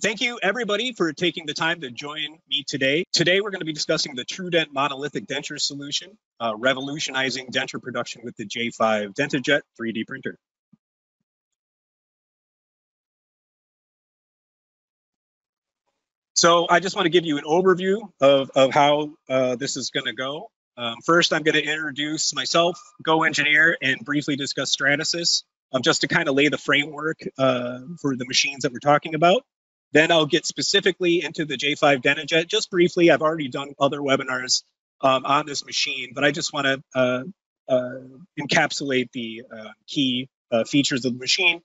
Thank you, everybody, for taking the time to join me today. Today, we're going to be discussing the TrueDent monolithic denture solution, revolutionizing denture production with the J5 DentaJet 3D printer. So I just want to give you an overview of how this is going to go. First, I'm going to introduce myself, GoEngineer, and briefly discuss Stratasys, just to kind of lay the framework for the machines that we're talking about. Then I'll get specifically into the J5 DentaJet. Just briefly, I've already done other webinars on this machine, but I just want to encapsulate the key features of the machine.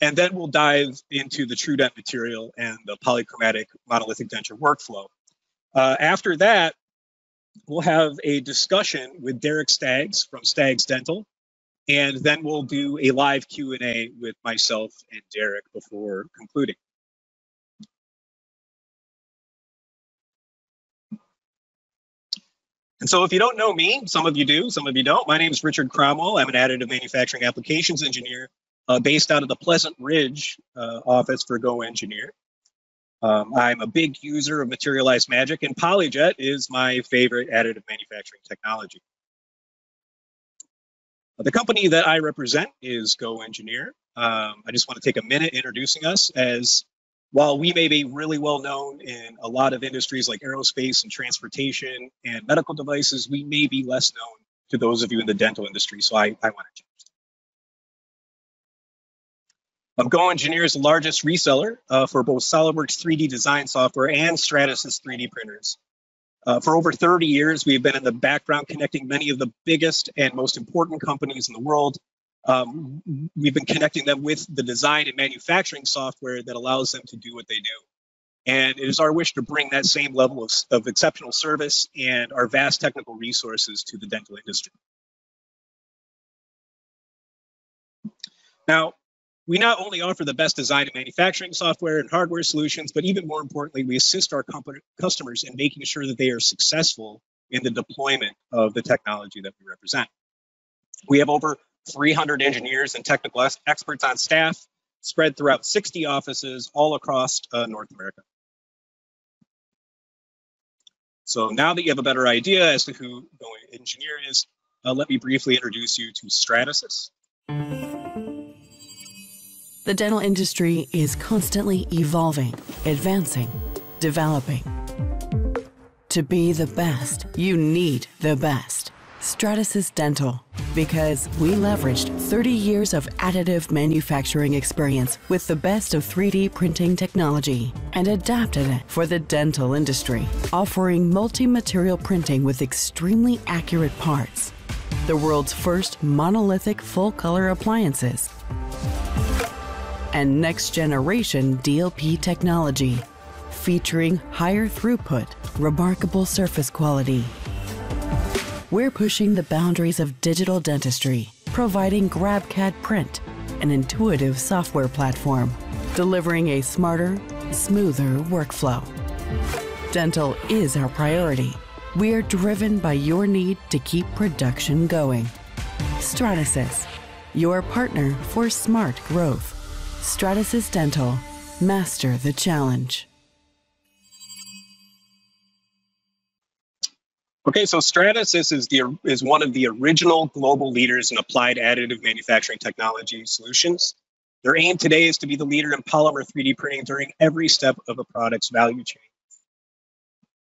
And then we'll dive into the TrueDent material and the polychromatic monolithic denture workflow. After that, we'll have a discussion with Derrick Staggs from Staggs Dental. And then we'll do a live Q&A with myself and Derrick before concluding. And so if you don't know me, some of you do, some of you don't. My name is Richard Cromwell. I'm an additive manufacturing applications engineer based out of the Pleasant Ridge office for GoEngineer. I'm a big user of Materialise Magic, and PolyJet is my favorite additive manufacturing technology. The company that I represent is GoEngineer. I just want to take a minute introducing us, as while we may be really well known in a lot of industries like aerospace and transportation and medical devices, we may be less known to those of you in the dental industry, so I want to change that. GoEngineer is the largest reseller for both SolidWorks 3D design software and Stratasys 3D printers. For over 30 years, we've been in the background connecting many of the biggest and most important companies in the world. We've been connecting them with the design and manufacturing software that allows them to do what they do. And it is our wish to bring that same level of exceptional service and our vast technical resources to the dental industry. Now, we not only offer the best design and manufacturing software and hardware solutions, but even more importantly, we assist our customers in making sure that they are successful in the deployment of the technology that we represent. We have over 300 engineers and technical experts on staff spread throughout 60 offices all across North America. So now that you have a better idea as to who GoEngineer is, let me briefly introduce you to Stratasys. The dental industry is constantly evolving, advancing, developing. To be the best, you need the best. Stratasys Dental, because we leveraged 30 years of additive manufacturing experience with the best of 3D printing technology and adapted it for the dental industry, offering multi-material printing with extremely accurate parts, the world's first monolithic full-color appliances, and next-generation DLP technology, featuring higher throughput, remarkable surface quality. We're pushing the boundaries of digital dentistry, providing GrabCAD Print, an intuitive software platform, delivering a smarter, smoother workflow. Dental is our priority. We are driven by your need to keep production going. Stratasys, your partner for smart growth. Stratasys Dental, master the challenge. Okay, so Stratasys is one of the original global leaders in applied additive manufacturing technology solutions. Their aim today is to be the leader in polymer 3D printing during every step of a product's value chain.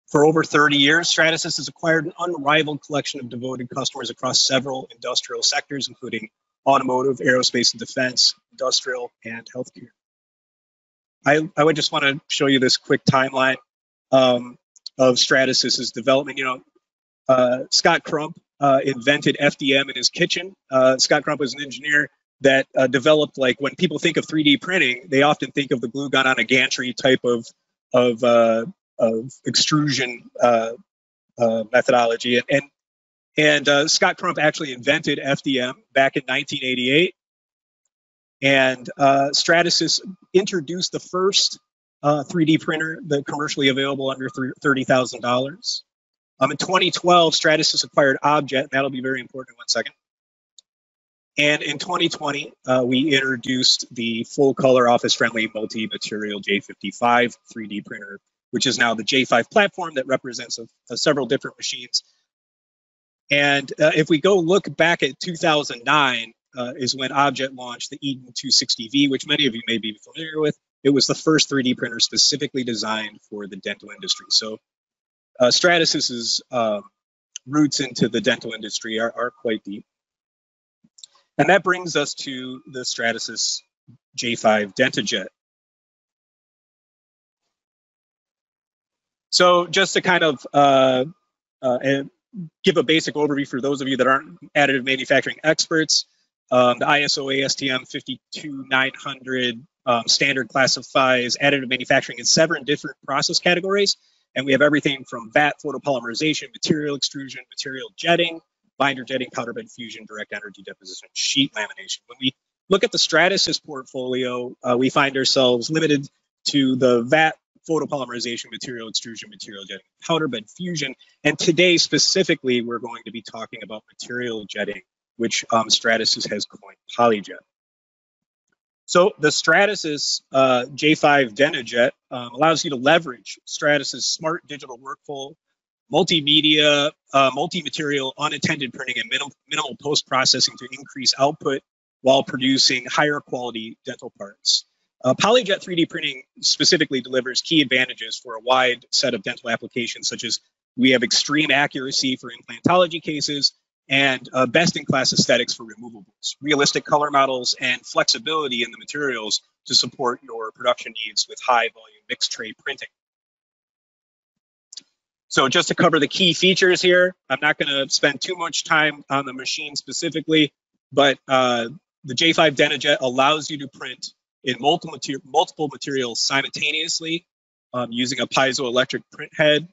For over 30 years, Stratasys has acquired an unrivaled collection of devoted customers across several industrial sectors, including automotive, aerospace and defense, industrial, and healthcare. I would just want to show you this quick timeline of Stratasys's development. You know, Scott Crump invented FDM in his kitchen. Scott Crump was an engineer that developed, like, when people think of 3D printing, they often think of the glue gun on a gantry type of extrusion methodology. And Scott Crump actually invented FDM back in 1988. And Stratasys introduced the first 3D printer, the commercially available under $30,000. In 2012, Stratasys acquired Objet. That'll be very important in 1 second. And in 2020, we introduced the full color office friendly multi-material J55 3D printer, which is now the J5 platform that represents several different machines. And if we go look back at 2009 is when Objet launched the Eden 260V, which many of you may be familiar with. It was the first 3D printer specifically designed for the dental industry. So Stratasys's roots into the dental industry are quite deep. And that brings us to the Stratasys J5 DentaJet. So just to kind of give a basic overview for those of you that aren't additive manufacturing experts, the ISO ASTM 52900 standard classifies additive manufacturing in 7 different process categories. And we have everything from vat photopolymerization, material extrusion, material jetting, binder jetting, powder bed fusion, direct energy deposition, sheet lamination. When we look at the Stratasys portfolio, we find ourselves limited to the vat photopolymerization, material extrusion, material jetting, powder bed fusion. And today specifically, we're going to be talking about material jetting, which Stratasys has coined PolyJet. So the Stratasys J5 DentaJet allows you to leverage Stratasys smart digital workflow, multimedia, multi-material, unattended printing, and minimal post-processing to increase output while producing higher quality dental parts. PolyJet 3D printing specifically delivers key advantages for a wide set of dental applications, such as we have extreme accuracy for implantology cases and best-in-class aesthetics for removables, realistic color models, and flexibility in the materials to support your production needs with high-volume mixed tray printing. So just to cover the key features here, I'm not going to spend too much time on the machine specifically, but the J5 DentaJet allows you to print in multiple materials simultaneously using a piezoelectric print head.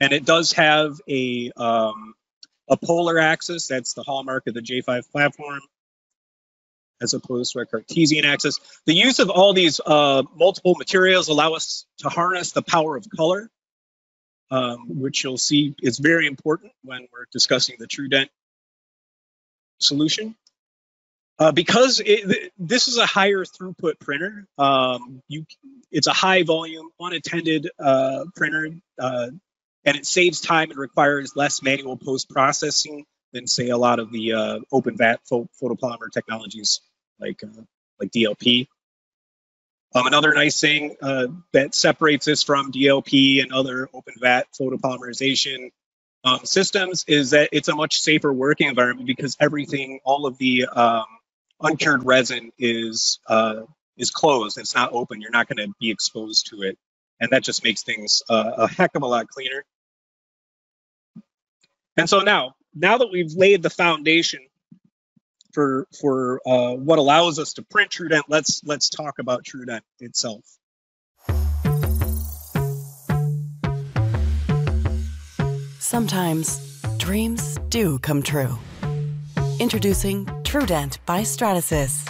And it does have a polar axis. That's the hallmark of the J5 platform, as opposed to a Cartesian axis. The use of all these multiple materials allow us to harness the power of color, which you'll see is very important when we're discussing the TrueDent solution. Because this is a higher throughput printer, it's a high volume, unattended printer, and it saves time and requires less manual post-processing than, say, a lot of the open vat photopolymer technologies like DLP. Another nice thing that separates this from DLP and other open vat photopolymerization systems is that it's a much safer working environment because everything, all of the uncured resin is closed. It's not open. You're not going to be exposed to it. And that just makes things a heck of a lot cleaner. And so now that we've laid the foundation for what allows us to print TrueDent, let's talk about TrueDent itself. Sometimes dreams do come true. Introducing TrueDent by Stratasys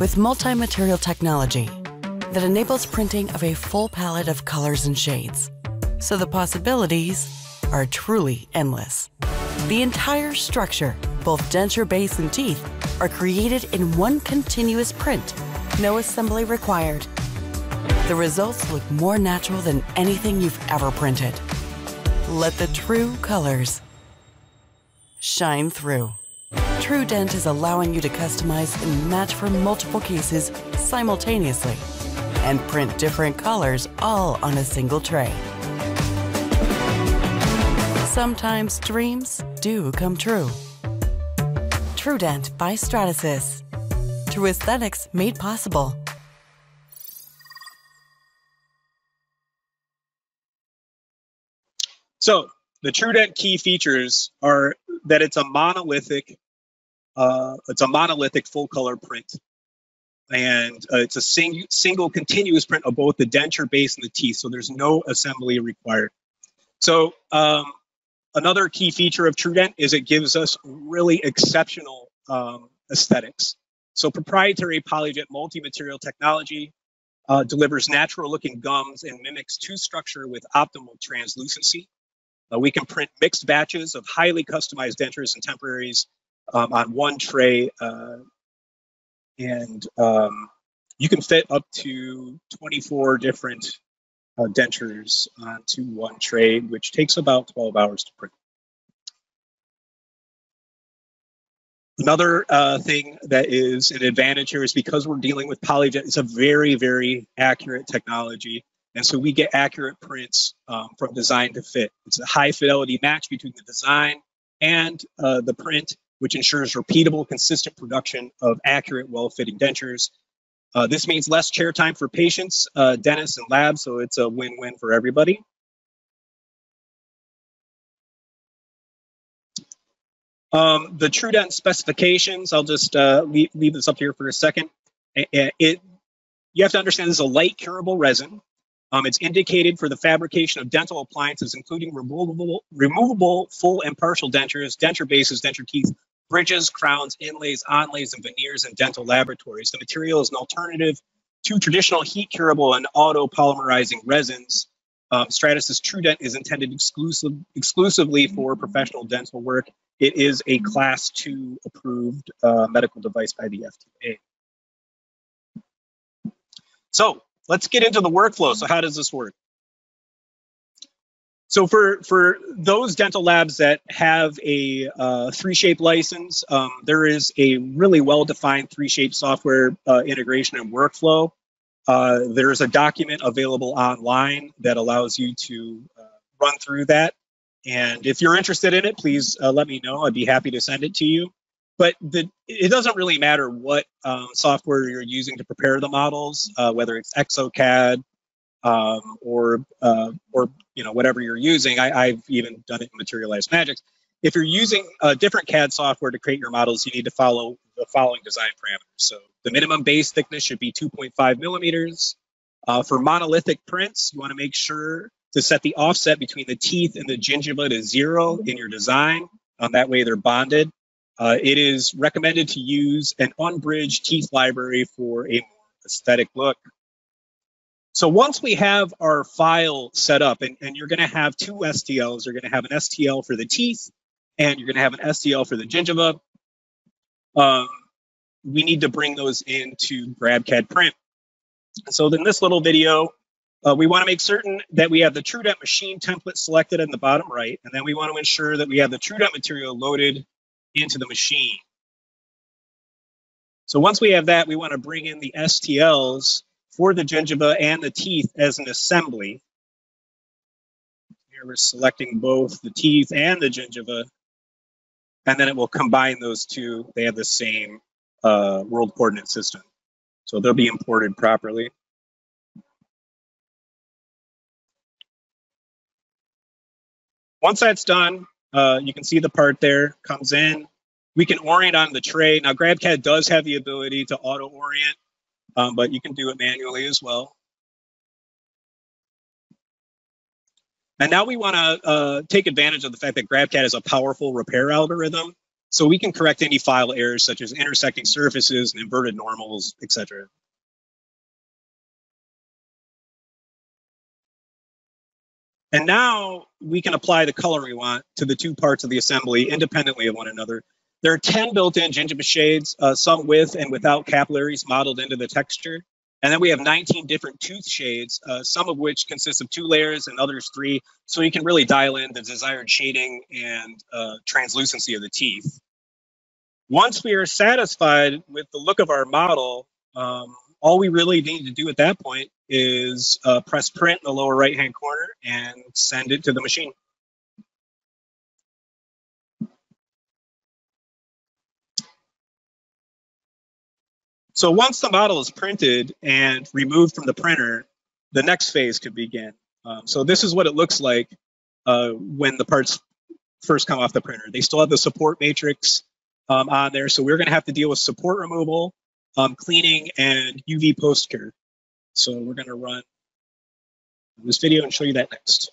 with multi-material technology that enables printing of a full palette of colors and shades, so the possibilities are truly endless. The entire structure, both denture base and teeth, are created in one continuous print, no assembly required. The results look more natural than anything you've ever printed. Let the true colors shine through. TrueDent is allowing you to customize and match for multiple cases simultaneously, and print different colors all on a single tray. Sometimes dreams do come true. TrueDent by Stratasys. True aesthetics made possible. So the TrueDent key features are that it's a monolithic full color print. And it's a single continuous print of both the denture base and the teeth, so there's no assembly required. So another key feature of TrueDent is it gives us really exceptional aesthetics. So proprietary PolyJet multi-material technology delivers natural-looking gums and mimics tooth structure with optimal translucency. We can print mixed batches of highly customized dentures and temporaries on one tray, and you can fit up to 24 different dentures onto one tray, which takes about 12 hours to print. Another thing that is an advantage here is because we're dealing with PolyJet, it's a very, very accurate technology. And so we get accurate prints from design to fit. It's a high fidelity match between the design and the print, which ensures repeatable, consistent production of accurate, well-fitting dentures. This means less chair time for patients, dentists, and labs, so it's a win-win for everybody. The TrueDent specifications, I'll just leave this up here for a second. You have to understand this is a light curable resin. It's indicated for the fabrication of dental appliances, including removable full and partial dentures, denture bases, denture teeth, bridges, crowns, inlays, onlays, and veneers in dental laboratories. The material is an alternative to traditional heat curable and autopolymerizing resins. Stratasys TrueDent is intended exclusively for professional dental work. It is a Class 2 approved medical device by the FDA. So, let's get into the workflow. So how does this work? So for those dental labs that have a 3Shape license, there is a really well-defined 3Shape software integration and workflow. There's a document available online that allows you to run through that. And if you're interested in it, please let me know. I'd be happy to send it to you. But it doesn't really matter what software you're using to prepare the models, whether it's ExoCAD or you know, whatever you're using. I've even done it in Materialise Magic. If you're using different CAD software to create your models, you need to follow the following design parameters. So the minimum base thickness should be 2.5 millimeters. For monolithic prints, you want to make sure to set the offset between the teeth and the gingiva to 0 in your design. That way they're bonded. It is recommended to use an unbridged teeth library for a more aesthetic look. So once we have our file set up, and you're going to have two STLs, you're going to have an STL for the teeth, and you're going to have an STL for the gingiva. We need to bring those into GrabCAD Print. So in this little video, we want to make certain that we have the TrueDent machine template selected in the bottom right, and then we want to ensure that we have the TrueDent material loaded into the machine. So once we have that, we want to bring in the STLs for the gingiva and the teeth as an assembly. Here we're selecting both the teeth and the gingiva, and then it will combine those two. They have the same world coordinate system, so they'll be imported properly. Once that's done, you can see the part there comes in. We can orient on the tray. Now, GrabCAD does have the ability to auto-orient, but you can do it manually as well. And now we want to take advantage of the fact that GrabCAD is a powerful repair algorithm, so we can correct any file errors such as intersecting surfaces and inverted normals, etc. And now we can apply the color we want to the two parts of the assembly independently of one another. There are 10 built-in gingiva shades, some with and without capillaries modeled into the texture. And then we have 19 different tooth shades, some of which consist of 2 layers and others 3. So you can really dial in the desired shading and translucency of the teeth. Once we are satisfied with the look of our model, all we really need to do at that point is press print in the lower right-hand corner and send it to the machine. So once the model is printed and removed from the printer, the next phase could begin. So this is what it looks like when the parts first come off the printer. They still have the support matrix on there, so we're gonna have to deal with support removal, cleaning, and UV post care. So we're going to run this video and show you that next.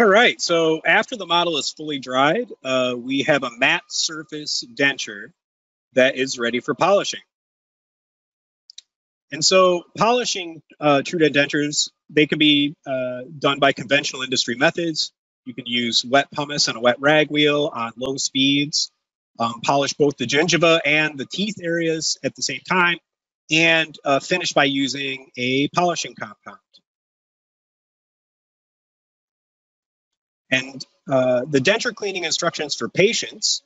All right, so after the model is fully dried, we have a matte surface denture that is ready for polishing. And so polishing TrueDent dentures, they can be done by conventional industry methods. You can use wet pumice and a wet rag wheel on low speeds, polish both the gingiva and the teeth areas at the same time, and finish by using a polishing compound. And the denture cleaning instructions for patients,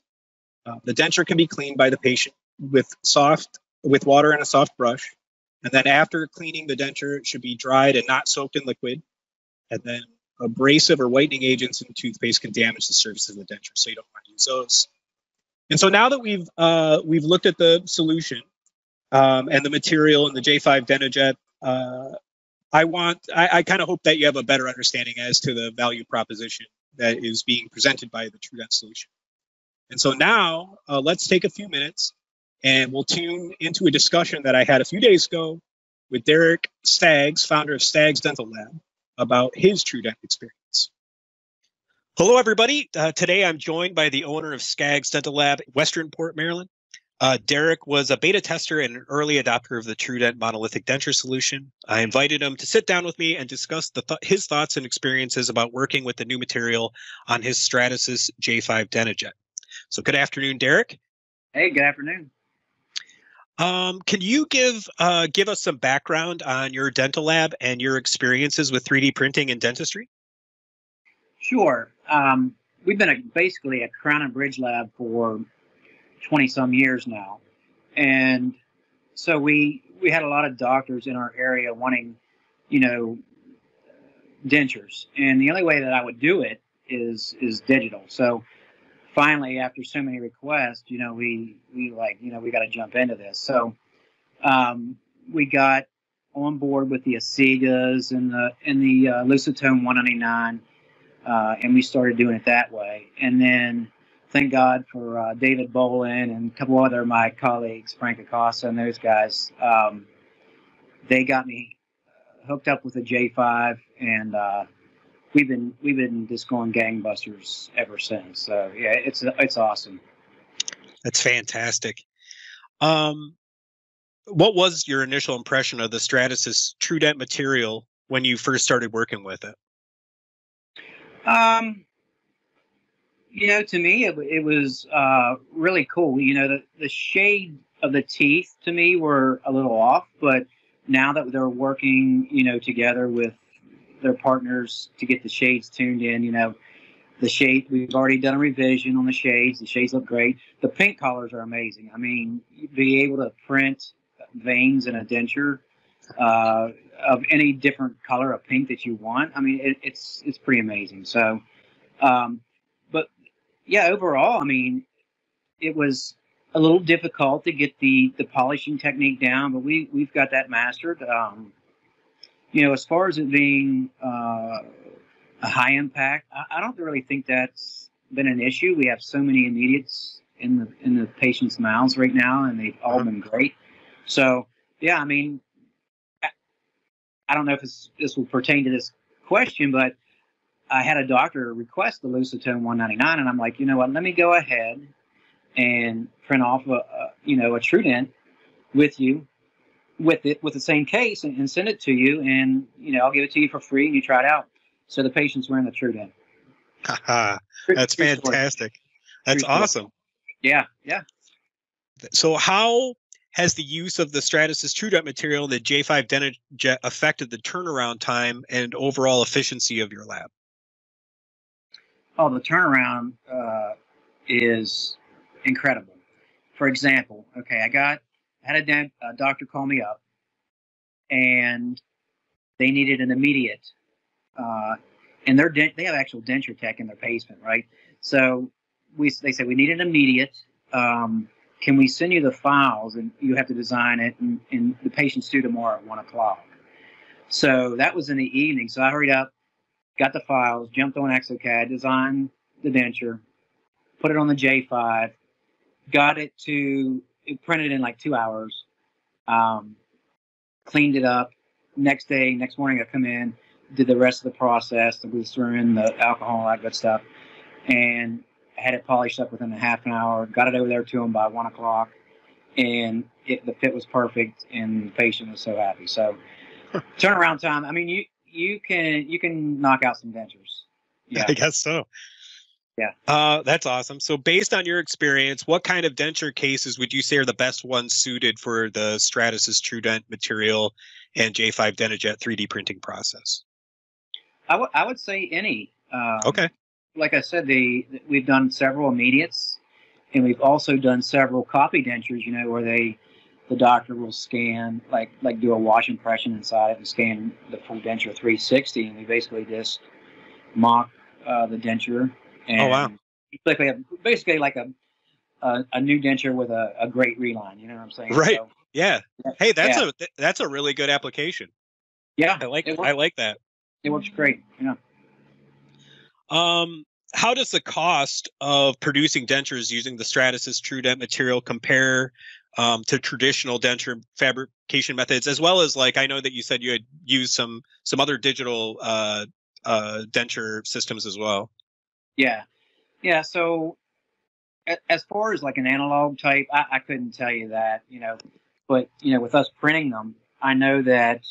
the denture can be cleaned by the patient with water and a soft brush. And then after cleaning, the denture it should be dried and not soaked in liquid. And then abrasive or whitening agents in toothpaste can damage the surface of the denture, so you don't want to use those. And so now that we've looked at the solution and the material and the J5 DentaJet, I kind of hope that you have a better understanding as to the value proposition that is being presented by the TrueDent solution. And so now let's take a few minutes and we'll tune into a discussion that I had a few days ago with Derrick Staggs, founder of Staggs Dental Lab, about his TrueDent experience. Hello, everybody. Today I'm joined by the owner of Staggs Dental Lab, Westernport, Maryland. Derrick was a beta tester and an early adopter of the TrueDent monolithic denture solution. I invited him to sit down with me and discuss his thoughts and experiences about working with the new material on his Stratasys J5 DentaJet. So good afternoon, Derrick. Hey, good afternoon. Can you give us some background on your dental lab and your experiences with 3D printing and dentistry? Sure. We've been basically a Crown and Bridge lab for 20-some years now. And so we had a lot of doctors in our area wanting, you know, dentures. And the only way that I would do it is digital. So finally, after so many requests, you know, we got to jump into this. So we got on board with the Asigas and the Lucitone 199, and we started doing it that way. And then thank God for David Bolin and a couple other of my colleagues, Frank Acosta and those guys. They got me hooked up with a J5, and we've been just going gangbusters ever since. So yeah, it's awesome. That's fantastic. What was your initial impression of the Stratasys TrueDent material when you first started working with it? You know, to me, it was really cool. You know, the shade of the teeth to me were a little off, but now that they're working, you know, together with their partners to get the shades tuned in, you know, the shade, we've already done a revision on the shades. The shades look great. The paint colors are amazing. I mean, be able to print veins in a denture of any different color of pink that you want. I mean, it's pretty amazing. So, but yeah, overall, I mean, it was a little difficult to get the polishing technique down, but we've got that mastered. You know, as far as it being a high impact, I don't really think that's been an issue. We have so many immediates in the patient's mouths right now, and they've all been great. So, yeah, I mean, I don't know if this will pertain to this question, but I had a doctor request the Lucitone 199, and I'm like, you know what, let me go ahead and print off a TrueDent with the same case and send it to you, and you know, I'll give it to you for free and you try it out. So the patients were in the TrueDent. Haha, that's fantastic. That's awesome. Yeah, yeah. So how has the use of the Stratasys TrueDent material and the J5 DentaJet affected the turnaround time and overall efficiency of your lab? Oh, the turnaround is incredible. For example, okay, I had a doctor call me up, and they needed an immediate, and they have actual denture tech in their basement, right? So they said, we need an immediate. Can we send you the files, and you have to design it, and the patient's due tomorrow at 1 o'clock. So that was in the evening. So I hurried up, got the files, jumped on ExoCAD, designed the denture, put it on the J5, got it to. It printed in like 2 hours, cleaned it up. Next morning I come in, did the rest of the process. We threw in the alcohol and all that good stuff, and had it polished up within a half an hour. Got it over there to him by 1 o'clock, and the fit was perfect, and the patient was so happy. So turnaround time. I mean, you can knock out some dentures. Yeah, I guess so. Yeah. That's awesome. So based on your experience, what kind of denture cases would you say are the best ones suited for the Stratasys TrueDent material and J5 DentaJet 3D printing process? I would say any. Okay. Like I said, we've done several immediates, and we've also done several copy dentures, you know, where the doctor will scan, like do a wash impression inside it and scan the full denture 360, and we basically just mock the denture. And oh, wow. Basically like a new denture with a great reline. You know what I'm saying? Right. So, yeah. Hey, that's a really good application. Yeah. I like that. It works great. Yeah. How does the cost of producing dentures using the Stratasys TrueDent material compare to traditional denture fabrication methods, as well as, like, I know that you said you had used some other digital denture systems as well? Yeah. Yeah. So as far as like an analog type, I couldn't tell you that, you know, but, you know, with us printing them, I know that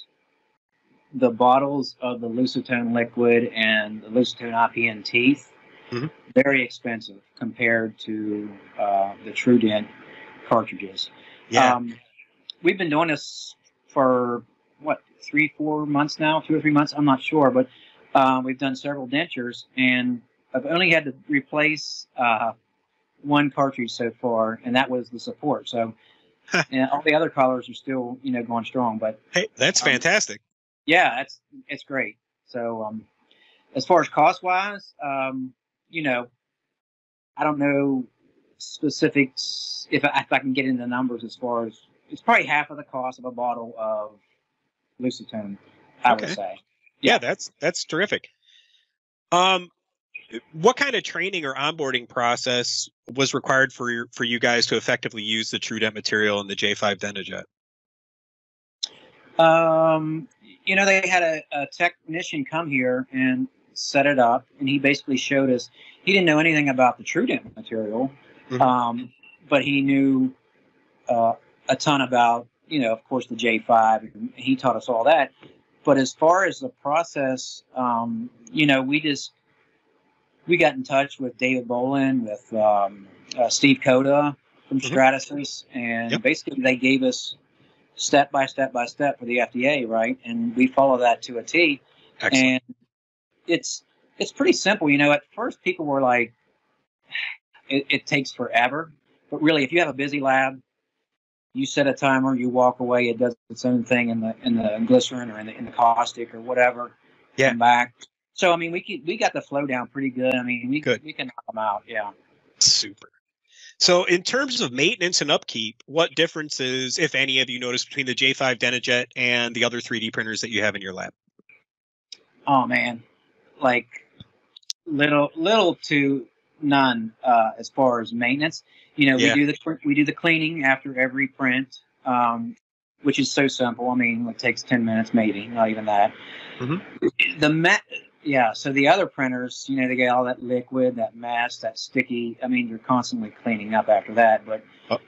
the bottles of the Lucitone liquid and the Lucitone IPN teeth, mm-hmm. very expensive compared to the TrueDent cartridges. Yeah. We've been doing this for what, 3 or 4 months now, 2 or 3 months. I'm not sure, but we've done several dentures, and I've only had to replace one cartridge so far, and that was the support. So, and all the other collars are still, you know, going strong. But hey, that's fantastic. Yeah, it's great. So, as far as cost wise, you know, I don't know specifics if I can get into numbers. As far as, it's probably half of the cost of a bottle of Lucitone, I would say. Yeah, that's terrific. What kind of training or onboarding process was required for you guys to effectively use the TrueDent material and the J5 DentaJet? You know, they had a technician come here and set it up, and he basically showed us. He didn't know anything about the TrueDent material, mm-hmm. But he knew a ton about, you know, of course, the J5. And he taught us all that. But as far as the process, you know, we got in touch with David Bolin, with Steve Coda from Stratasys, and basically they gave us step by step for the FDA, right? And we follow that to a T. Excellent. And it's pretty simple. You know, at first people were like, it takes forever. But really, if you have a busy lab, you set a timer, you walk away, it does its own thing in the glycerin or in the caustic or whatever. Yeah. Come back. So, I mean, we got the flow down pretty good. I mean, we can knock them out. Yeah. Super. So in terms of maintenance and upkeep, what differences, if any, have you noticed between the J5 DentaJet and the other 3D printers that you have in your lab? Oh, man. Like, little to none as far as maintenance. You know, we do the cleaning after every print, which is so simple. I mean, it takes 10 minutes, maybe, not even that. Mm-hmm. Yeah, so the other printers, you know, they get all that liquid, that mess, that sticky. I mean, you're constantly cleaning up after that. But but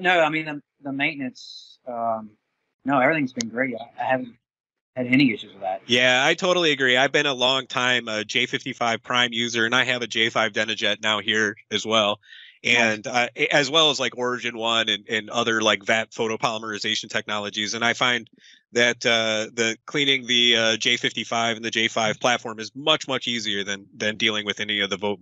no, I mean, the maintenance, no, everything's been great. I haven't had any issues with that. Yeah, I totally agree. I've been a long time J55 Prime user, and I have a J5 DentaJet now here as well. And as well as like Origin One and other like VAT photopolymerization technologies. And I find that the cleaning the J55 and the J5 platform is much easier than dealing with any of the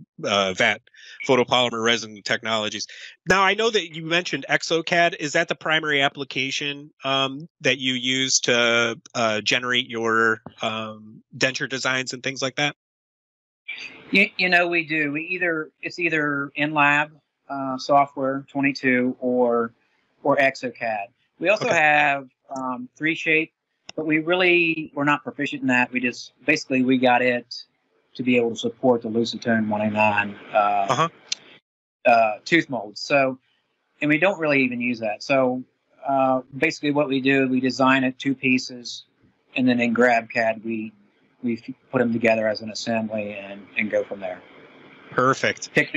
VAT photopolymer resin technologies. Now, I know that you mentioned ExoCAD. Is that the primary application that you use to generate your denture designs and things like that? You know, we do. It's either in-lab software 22 or ExoCAD. We also have 3Shape, but we're not proficient in that. We just basically we got it to be able to support the Lucitone 109 tooth molds. So, and we don't really even use that. So basically, what we do, we design it 2 pieces. and then in GrabCAD we put them together as an assembly and go from there. Perfect. Pick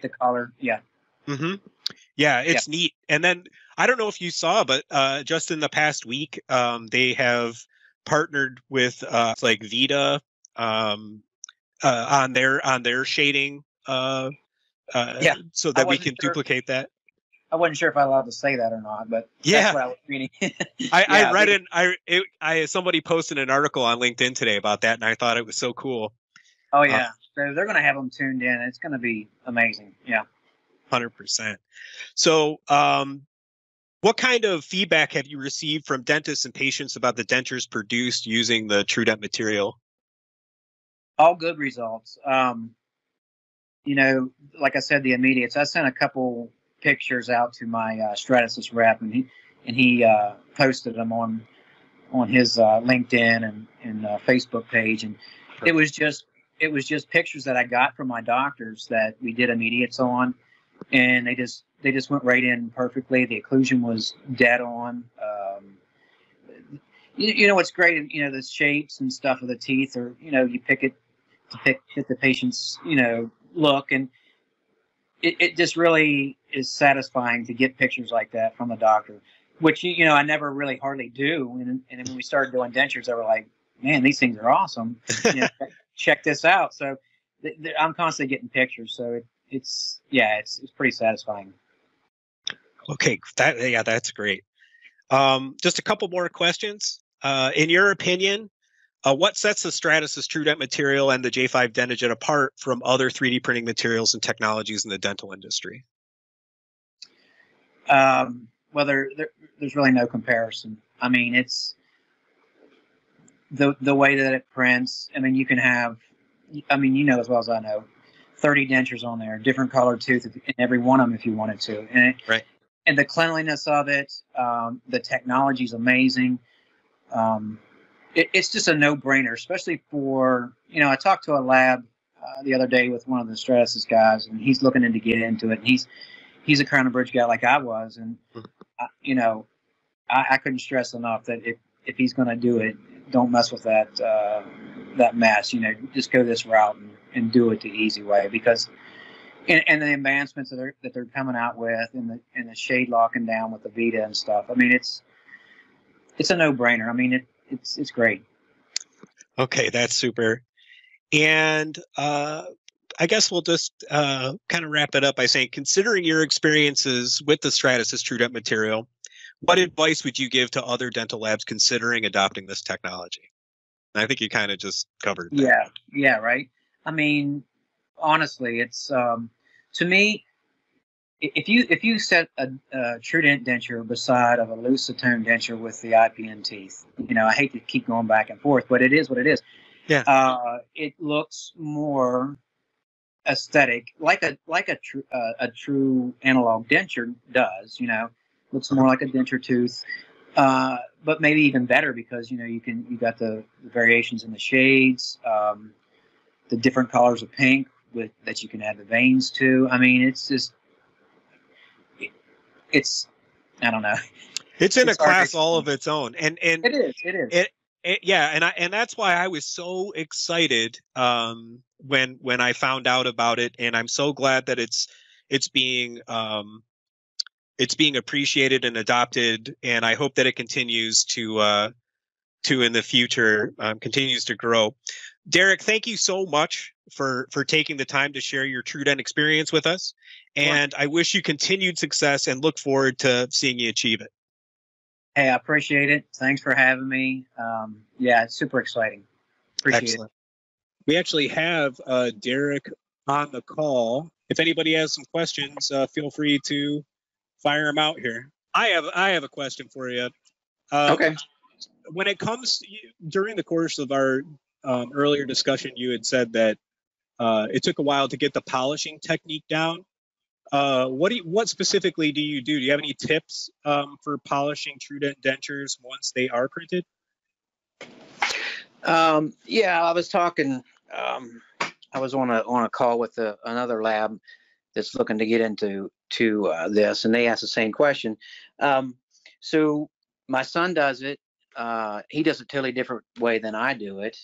the color. Yeah. Mm-hmm. Yeah, it's neat. And then I don't know if you saw, but just in the past week, they have partnered with like Vita on their shading. Yeah. So that we can duplicate that. I wasn't sure if I allowed to say that or not, but yeah, that's what I was reading. I read it. Somebody posted an article on LinkedIn today about that, and I thought it was so cool. Oh yeah, so they're going to have them tuned in. It's going to be amazing. Yeah, 100%. So, what kind of feedback have you received from dentists and patients about the dentures produced using the TrueDent material? All good results. You know, like I said, the immediates. I sent a couple pictures out to my Stratasys rep, and he posted them on his LinkedIn and Facebook page, and perfect. it was just pictures that I got from my doctors that we did immediates on, and they just went right in perfectly. The occlusion was dead on. You know what's great, you know, the shapes and stuff of the teeth, or you know, you pick it to fit the patient's, you know, look, and it just really is satisfying to get pictures like that from a doctor, which, you know, I never really hardly do. And when we started doing dentures, they were like, man, these things are awesome. You know, check this out. So I'm constantly getting pictures. So it's pretty satisfying. Okay. That's great. Just a couple more questions. In your opinion, what sets the Stratasys TrueDent material and the J5 DentaJet apart from other 3D printing materials and technologies in the dental industry? Well, there's really no comparison. I mean, it's the way that it prints. I mean, you can have, I mean, you know as well as I know, 30 dentures on there, different colored tooth in every one of them if you wanted to. And the cleanliness of it, the technology is amazing. It's just a no-brainer, especially for, you know, I talked to a lab the other day with one of the Stratasys guys, and he's looking to get into it. And he's a crown and bridge guy like I was, and you know, I couldn't stress enough that if he's going to do it, don't mess with that that mess. You know, just go this route and do it the easy way, because and the advancements that they're coming out with, and the shade locking down with the Vita and stuff. I mean, it's a no-brainer. I mean, it's great. Okay, that's super. And I guess we'll just kind of wrap it up by saying, considering your experiences with the Stratasys TrueDent material, what advice would you give to other dental labs considering adopting this technology? And I think you kind of just covered that. Yeah, right. I mean, honestly, it's to me, if you set a TrueDent denture beside of a Lucitone denture with the IPN teeth, you know, I hate to keep going back and forth, but it is what it is. Yeah. It looks more aesthetic, like a true analog denture does. You know, looks more like a denture tooth, but maybe even better because you know you got the variations in the shades, the different colors of pink that you can add the veins to. I mean, it's just. It's, I don't know. It's in a class all of its own, and it is. And that's why I was so excited when I found out about it, and I'm so glad that it's being appreciated and adopted, and I hope that it continues to in the future continues to grow. Derrick, thank you so much for taking the time to share your TrueDent experience with us. And I wish you continued success and look forward to seeing you achieve it. Hey, I appreciate it. Thanks for having me. Yeah, it's super exciting. Appreciate Excellent. It. We actually have Derrick on the call. If anybody has some questions, feel free to fire them out here. I have a question for you. Okay. When it comes to you, during the course of our earlier discussion, you had said that it took a while to get the polishing technique down. What specifically do you do? Do you have any tips for polishing TrueDent dentures once they are printed? Yeah, I was talking. I was on a call with another lab that's looking to get into this, and they asked the same question. So my son does it. he does it totally different way than I do it.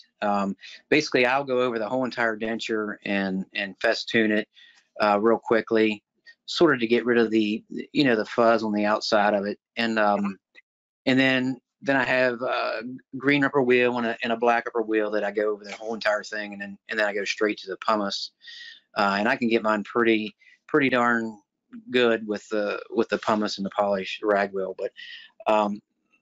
Basically, I'll go over the whole entire denture and festoon it real quickly, sort of to get rid of the, you know, the fuzz on the outside of it. And then I have a green upper wheel and a black upper wheel that I go over the whole entire thing, and then I go straight to the pumice. And I can get mine pretty darn good with the pumice and the polish rag wheel. But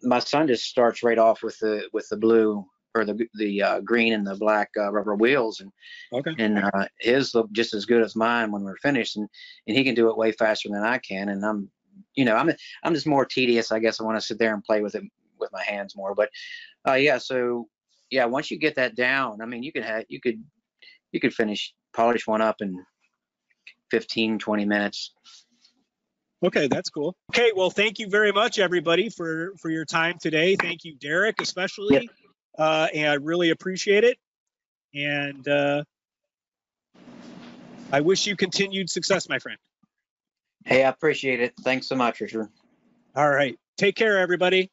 my son just starts right off with the blue or the green and the black rubber wheels, and okay. and his look just as good as mine when we're finished, and he can do it way faster than I can, and I'm just more tedious, I guess. I want to sit there and play with it with my hands more, but yeah. So yeah, once you get that down, I mean, you could polish one up in 15-20 minutes. Okay, that's cool. Okay, well, thank you very much, everybody, for your time today. Thank you, Derrick, especially. Yep. And I really appreciate it. And I wish you continued success, my friend. Hey, I appreciate it. Thanks so much, Richard. All right. Take care, everybody.